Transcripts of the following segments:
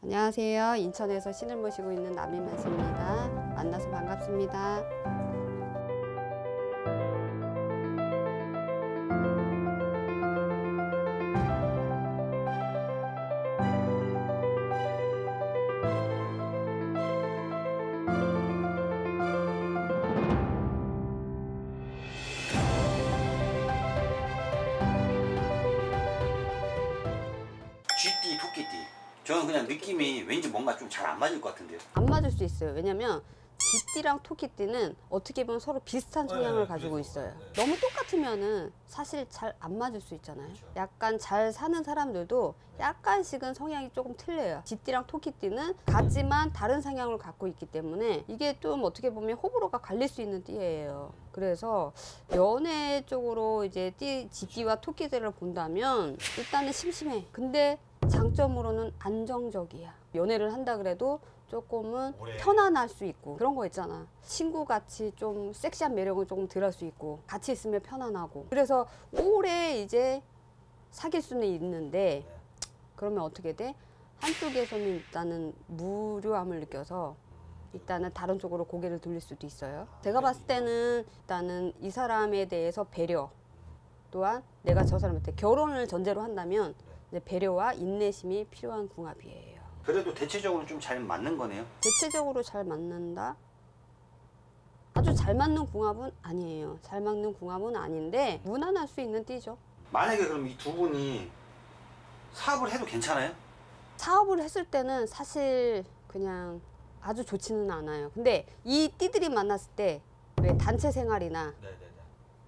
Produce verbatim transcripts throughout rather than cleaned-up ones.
안녕하세요. 인천에서 신을 모시고 있는 남인만수입니다. 만나서 반갑습니다. 쥐띠, 토끼띠. 저는 그냥 느낌이 왠지 뭔가 좀 잘 안 맞을 것 같은데요. 안 맞을 수 있어요. 왜냐면 쥐띠랑 토끼띠는 어떻게 보면 서로 비슷한 성향을 네, 가지고 그래서, 있어요. 네. 너무 똑같으면은 사실 잘 안 맞을 수 있잖아요. 그렇죠. 약간 잘 사는 사람들도 약간씩은 성향이 조금 틀려요. 쥐띠랑 토끼띠는 같지만 다른 성향을 갖고 있기 때문에 이게 좀 어떻게 보면 호불호가 갈릴 수 있는 띠예요. 그래서 연애 쪽으로 이제 띠, 쥐띠와 토끼띠를 본다면 일단은 심심해. 근데 장점으로는 안정적이야. 연애를 한다 그래도 조금은 오래. 편안할 수 있고 그런 거 있잖아. 친구같이 좀 섹시한 매력을 조금 덜 할 수 있고 같이 있으면 편안하고 그래서 오래 이제 사귈 수는 있는데 그러면 어떻게 돼? 한쪽에서는 일단은 무료함을 느껴서 일단은 다른 쪽으로 고개를 돌릴 수도 있어요. 제가 봤을 때는 일단은 이 사람에 대해서 배려 또한 내가 저 사람한테 결혼을 전제로 한다면 배려와 인내심이 필요한 궁합이에요. 그래도 대체적으로 좀 잘 맞는 거네요? 대체적으로 잘 맞는다? 아주 잘 맞는 궁합은 아니에요. 잘 맞는 궁합은 아닌데 무난할 수 있는 띠죠. 만약에 그럼 이 두 분이 사업을 해도 괜찮아요? 사업을 했을 때는 사실 그냥 아주 좋지는 않아요. 근데 이 띠들이 만났을 때 왜 단체 생활이나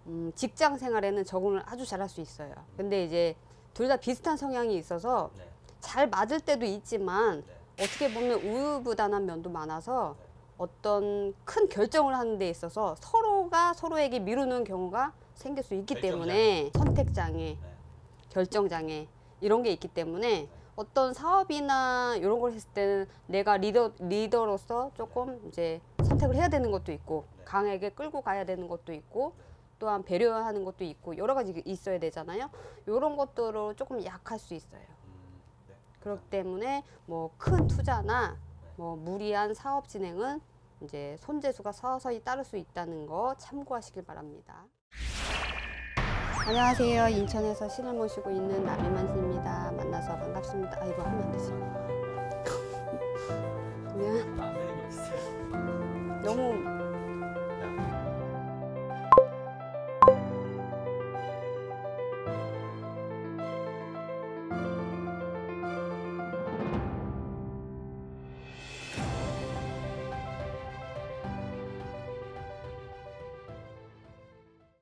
음, 직장 생활에는 적응을 아주 잘할 수 있어요. 근데 이제 둘 다 비슷한 성향이 있어서 네. 잘 맞을 때도 있지만 네. 어떻게 보면 우유부단한 면도 많아서 네. 어떤 큰 결정을 하는 데 있어서 서로가 서로에게 미루는 경우가 생길 수 있기 결정장애. 때문에 선택장애, 네. 결정장애 이런 게 있기 때문에 네. 어떤 사업이나 이런 걸 했을 때는 내가 리더, 리더로서 조금 이제 선택을 해야 되는 것도 있고 네. 강하게 끌고 가야 되는 것도 있고 네. 또한 배려하는 것도 있고 여러 가지 있어야 되잖아요. 이런 것들로 조금 약할 수 있어요. 음, 네. 그렇기 때문에 뭐 큰 투자나 뭐 무리한 사업 진행은 이제 손재수가 서서히 따를 수 있다는 거 참고하시길 바랍니다. 안녕하세요. 인천에서 신을 모시고 있는 남인만수입니다. 만나서 반갑습니다. 아 이거 하면 안 되지. 미안. 너무